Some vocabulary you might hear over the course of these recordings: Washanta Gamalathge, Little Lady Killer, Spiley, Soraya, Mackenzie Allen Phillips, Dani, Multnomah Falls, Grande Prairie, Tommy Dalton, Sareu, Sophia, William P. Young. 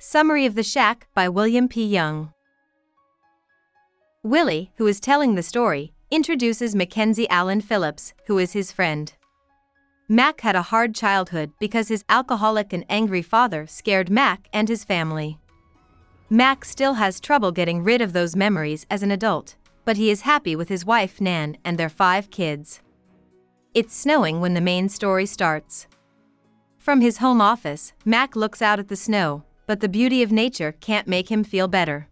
Summary of the Shack by William P. Young. Willie, who is telling the story, introduces Mackenzie Allen Phillips, who is his friend. Mac had a hard childhood because his alcoholic and angry father scared Mac and his family. Mac still has trouble getting rid of those memories as an adult, but he is happy with his wife Nan and their 5 kids. It's snowing when the main story starts. From his home office, Mac looks out at the snow, but the beauty of nature can't make him feel better.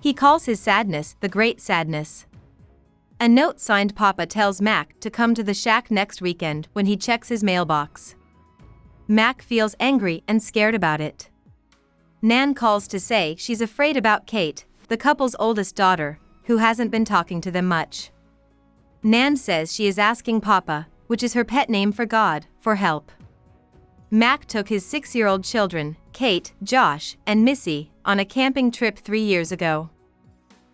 He calls his sadness the Great Sadness. A note signed Papa tells Mac to come to the shack next weekend when he checks his mailbox. Mac feels angry and scared about it. Nan calls to say she's afraid about Kate, the couple's oldest daughter, who hasn't been talking to them much. Nan says she is asking Papa, which is her pet name for God, for help. Mac took his 6-year-old children, Kate, Josh, and Missy, on a camping trip 3 years ago.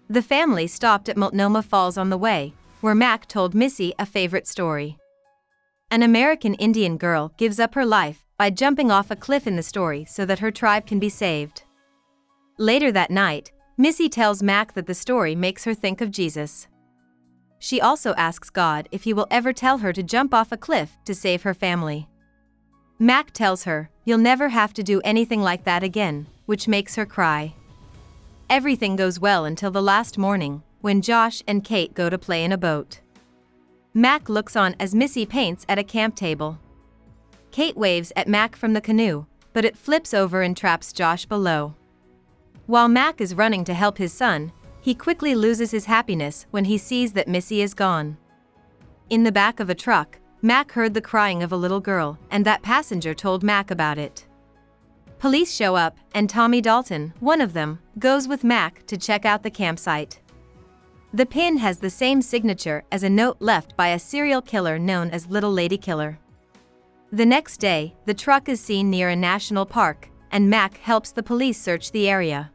The family stopped at Multnomah Falls on the way, where Mac told Missy a favorite story. An American Indian girl gives up her life by jumping off a cliff in the story so that her tribe can be saved. Later that night, Missy tells Mac that the story makes her think of Jesus. She also asks God if he will ever tell her to jump off a cliff to save her family. Mac tells her, "You'll never have to do anything like that again," which makes her cry. Everything goes well until the last morning, when Josh and Kate go to play in a boat. Mac looks on as Missy paints at a camp table. Kate waves at Mac from the canoe, but it flips over and traps Josh below. While Mac is running to help his son, he quickly loses his happiness when he sees that Missy is gone. In the back of a truck, Mac heard the crying of a little girl, and that passenger told Mac about it. Police show up, and Tommy Dalton, one of them, goes with Mac to check out the campsite. The pin has the same signature as a note left by a serial killer known as Little Lady Killer. The next day, the truck is seen near a national park, and Mac helps the police search the area.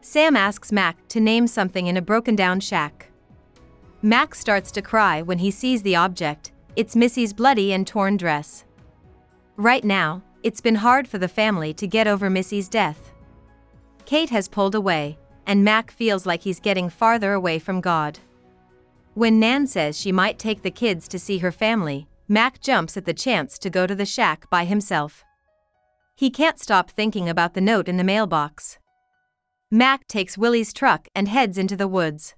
Sam asks Mac to name something in a broken-down shack. Mac starts to cry when he sees the object. It's Missy's bloody and torn dress. Right now, it's been hard for the family to get over Missy's death. Kate has pulled away, and Mac feels like he's getting farther away from God. When Nan says she might take the kids to see her family, Mac jumps at the chance to go to the shack by himself. He can't stop thinking about the note in the mailbox. Mac takes Willie's truck and heads into the woods.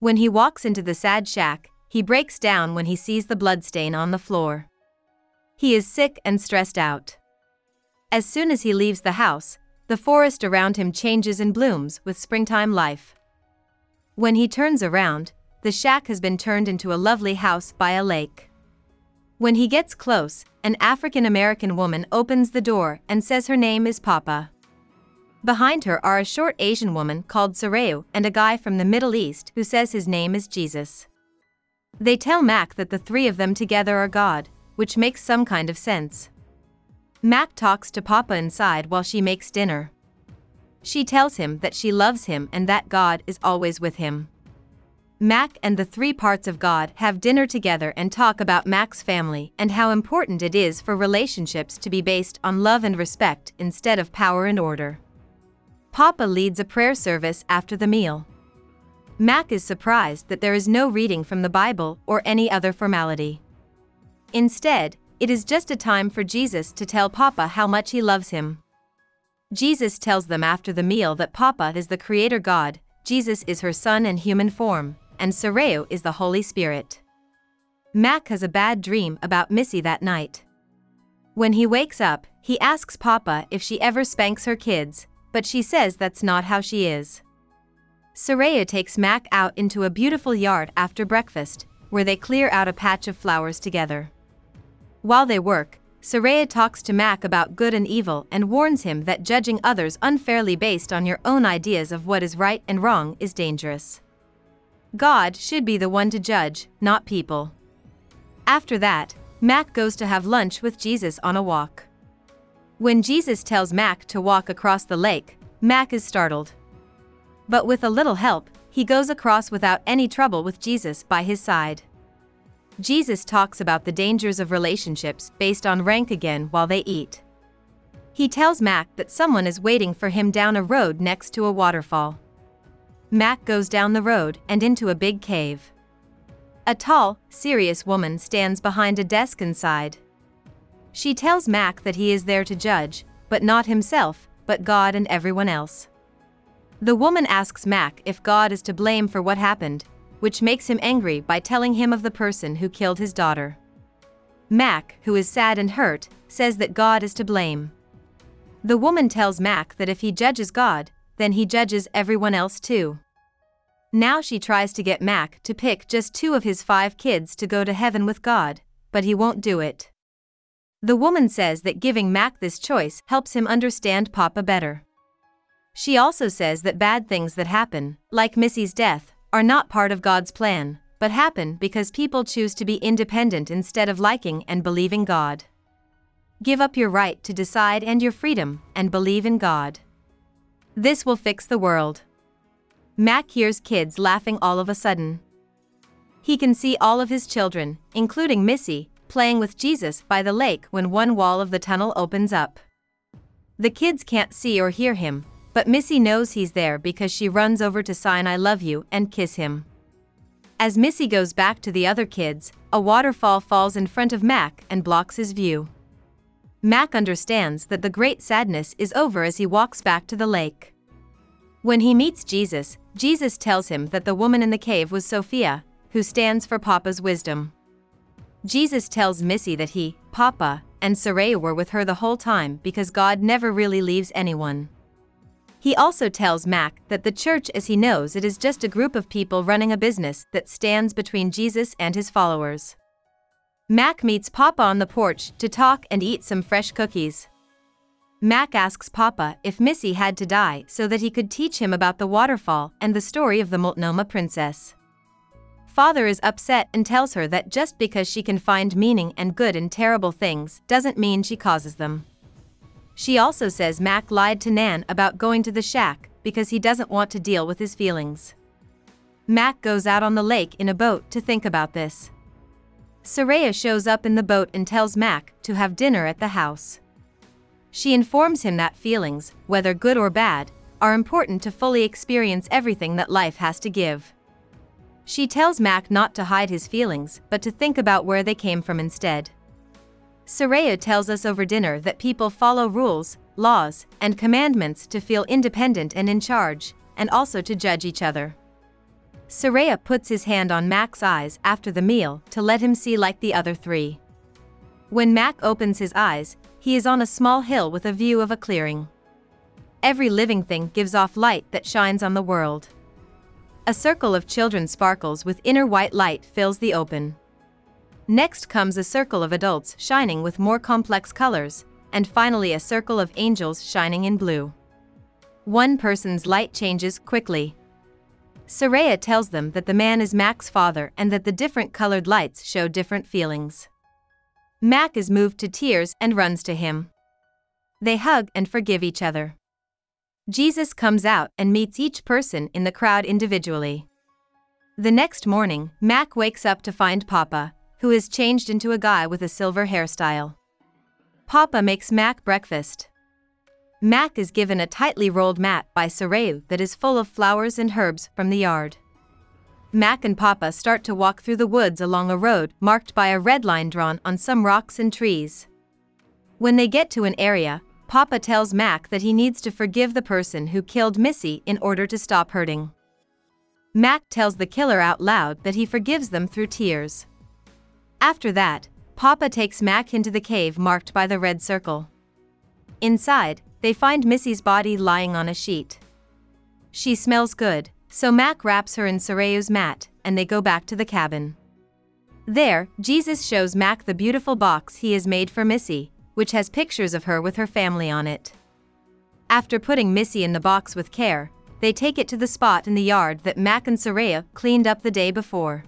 When he walks into the sad shack, he breaks down when he sees the bloodstain on the floor. He is sick and stressed out. As soon as he leaves the house, the forest around him changes and blooms with springtime life. When he turns around, the shack has been turned into a lovely house by a lake. When he gets close, an African-American woman opens the door and says her name is Papa. Behind her are a short Asian woman called Sareu and a guy from the Middle East who says his name is Jesus. They tell Mac that the three of them together are God, which makes some kind of sense. Mac talks to Papa inside while she makes dinner. She tells him that she loves him and that God is always with him. Mac and the 3 parts of God have dinner together and talk about Mac's family and how important it is for relationships to be based on love and respect instead of power and order. Papa leads a prayer service after the meal. Mac is surprised that there is no reading from the Bible or any other formality. Instead, it is just a time for Jesus to tell Papa how much he loves him. Jesus tells them after the meal that Papa is the Creator God, Jesus is her son in human form, and Sareu is the Holy Spirit. Mac has a bad dream about Missy that night. When he wakes up, he asks Papa if she ever spanks her kids, but she says that's not how she is. Sareu takes Mac out into a beautiful yard after breakfast, where they clear out a patch of flowers together. While they work, Sareu talks to Mac about good and evil and warns him that judging others unfairly based on your own ideas of what is right and wrong is dangerous. God should be the one to judge, not people. After that, Mac goes to have lunch with Jesus on a walk. When Jesus tells Mac to walk across the lake, Mac is startled. But with a little help, he goes across without any trouble with Jesus by his side. Jesus talks about the dangers of relationships based on rank again while they eat. He tells Mac that someone is waiting for him down a road next to a waterfall. Mac goes down the road and into a big cave. A tall, serious woman stands behind a desk inside. She tells Mac that he is there to judge, but not himself, but God and everyone else. The woman asks Mac if God is to blame for what happened, which makes him angry by telling him of the person who killed his daughter. Mac, who is sad and hurt, says that God is to blame. The woman tells Mac that if he judges God, then he judges everyone else too. Now she tries to get Mac to pick just 2 of his 5 kids to go to heaven with God, but he won't do it. The woman says that giving Mac this choice helps him understand Papa better. She also says that bad things that happen, like Missy's death, are not part of God's plan, but happen because people choose to be independent instead of liking and believing God. Give up your right to decide and your freedom, and believe in God. This will fix the world. Mac hears kids laughing all of a sudden. He can see all of his children, including Missy, playing with Jesus by the lake when one wall of the tunnel opens up. The kids can't see or hear him, but Missy knows he's there because she runs over to sign "I love you" and kiss him. As Missy goes back to the other kids, a waterfall falls in front of Mac and blocks his view. Mac understands that the great sadness is over as he walks back to the lake. When he meets Jesus, Jesus tells him that the woman in the cave was Sophia, who stands for Papa's wisdom. Jesus tells Missy that he, Papa, and Sarai were with her the whole time because God never really leaves anyone. He also tells Mac that the church as he knows it is just a group of people running a business that stands between Jesus and his followers. Mac meets Papa on the porch to talk and eat some fresh cookies. Mac asks Papa if Missy had to die so that he could teach him about the waterfall and the story of the Multnomah princess. Father is upset and tells her that just because she can find meaning and good in terrible things doesn't mean she causes them. She also says Mac lied to Nan about going to the shack because he doesn't want to deal with his feelings. Mac goes out on the lake in a boat to think about this. Soraya shows up in the boat and tells Mac to have dinner at the house. She informs him that feelings, whether good or bad, are important to fully experience everything that life has to give. She tells Mac not to hide his feelings but to think about where they came from instead. Soraya tells us over dinner that people follow rules, laws, and commandments to feel independent and in charge, and also to judge each other. Soraya puts his hand on Mac's eyes after the meal to let him see like the other 3. When Mac opens his eyes, he is on a small hill with a view of a clearing. Every living thing gives off light that shines on the world. A circle of children sparkles with inner white light fills the open. Next comes a circle of adults shining with more complex colors, and finally a circle of angels shining in blue. One person's light changes quickly. Soraya tells them that the man is Mac's father and that the different colored lights show different feelings. Mac is moved to tears and runs to him. They hug and forgive each other. Jesus comes out and meets each person in the crowd individually. The next morning, Mac wakes up to find Papa, who is changed into a guy with a silver hairstyle. Papa makes Mac breakfast. Mac is given a tightly rolled mat by Soraya that is full of flowers and herbs from the yard. Mac and Papa start to walk through the woods along a road marked by a red line drawn on some rocks and trees. When they get to an area, Papa tells Mac that he needs to forgive the person who killed Missy in order to stop hurting. Mac tells the killer out loud that he forgives them through tears. After that, Papa takes Mac into the cave marked by the red circle. Inside, they find Missy's body lying on a sheet. She smells good, so Mac wraps her in Soraya's mat, and they go back to the cabin. There, Jesus shows Mac the beautiful box he has made for Missy, which has pictures of her with her family on it. After putting Missy in the box with care, they take it to the spot in the yard that Mac and Soraya cleaned up the day before.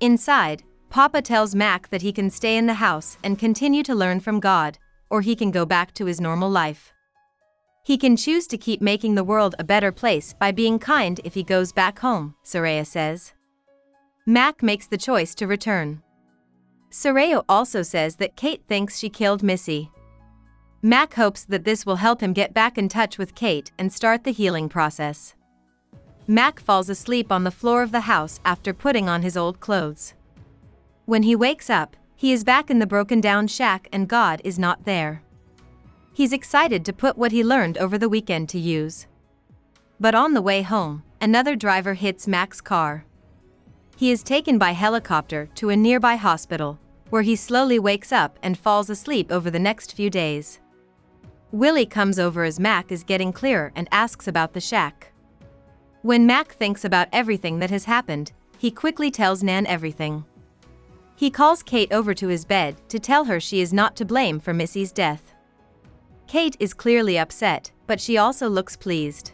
Inside, Papa tells Mac that he can stay in the house and continue to learn from God, or he can go back to his normal life. He can choose to keep making the world a better place by being kind if he goes back home, Soraya says. Mac makes the choice to return. Soraya also says that Kate thinks she killed Missy. Mac hopes that this will help him get back in touch with Kate and start the healing process. Mac falls asleep on the floor of the house after putting on his old clothes. When he wakes up, he is back in the broken-down shack and God is not there. He's excited to put what he learned over the weekend to use. But on the way home, another driver hits Mac's car. He is taken by helicopter to a nearby hospital, where he slowly wakes up and falls asleep over the next few days. Willie comes over as Mac is getting clearer and asks about the shack. When Mac thinks about everything that has happened, he quickly tells Nan everything. He calls Kate over to his bed to tell her she is not to blame for Missy's death. Kate is clearly upset, but she also looks pleased.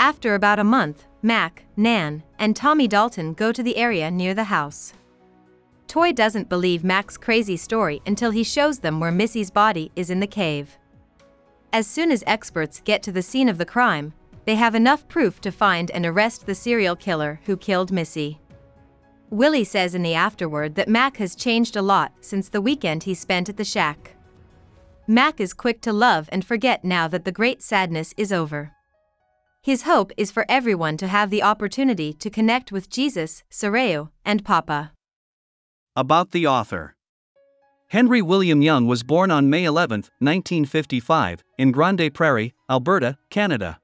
After about a month, Mac, Nan, and Tommy Dalton go to the area near the house. Toy doesn't believe Mac's crazy story until he shows them where Missy's body is in the cave. As soon as experts get to the scene of the crime, they have enough proof to find and arrest the serial killer who killed Missy. Willie says in the afterword that Mac has changed a lot since the weekend he spent at the shack. Mac is quick to love and forget now that the great sadness is over. His hope is for everyone to have the opportunity to connect with Jesus, Soreo, and Papa. About the author. Henry William Young was born on May 11, 1955, in Grande Prairie, Alberta, Canada.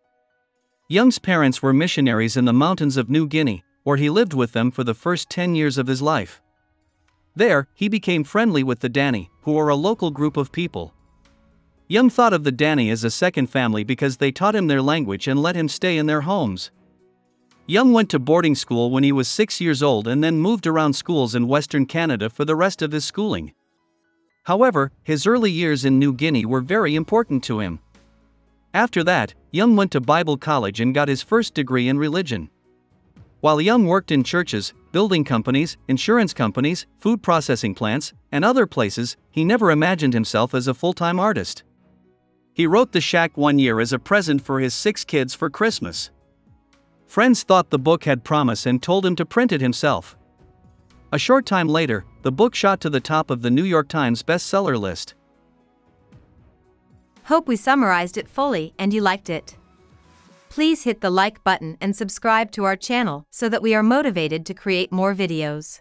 Young's parents were missionaries in the mountains of New Guinea, where he lived with them for the first 10 years of his life. There, he became friendly with the Dani, who were a local group of people. Young thought of the Dani as a second family because they taught him their language and let him stay in their homes. Young went to boarding school when he was 6 years old and then moved around schools in Western Canada for the rest of his schooling. However, his early years in New Guinea were very important to him. After that, Young went to Bible college and got his first degree in religion. While Young worked in churches, building companies, insurance companies, food processing plants, and other places, he never imagined himself as a full-time artist. He wrote The Shack one year as a present for his 6 kids for Christmas. Friends thought the book had promise and told him to print it himself. A short time later, the book shot to the top of the New York Times bestseller list. Hope we summarized it fully and you liked it. Please hit the like button and subscribe to our channel so that we are motivated to create more videos.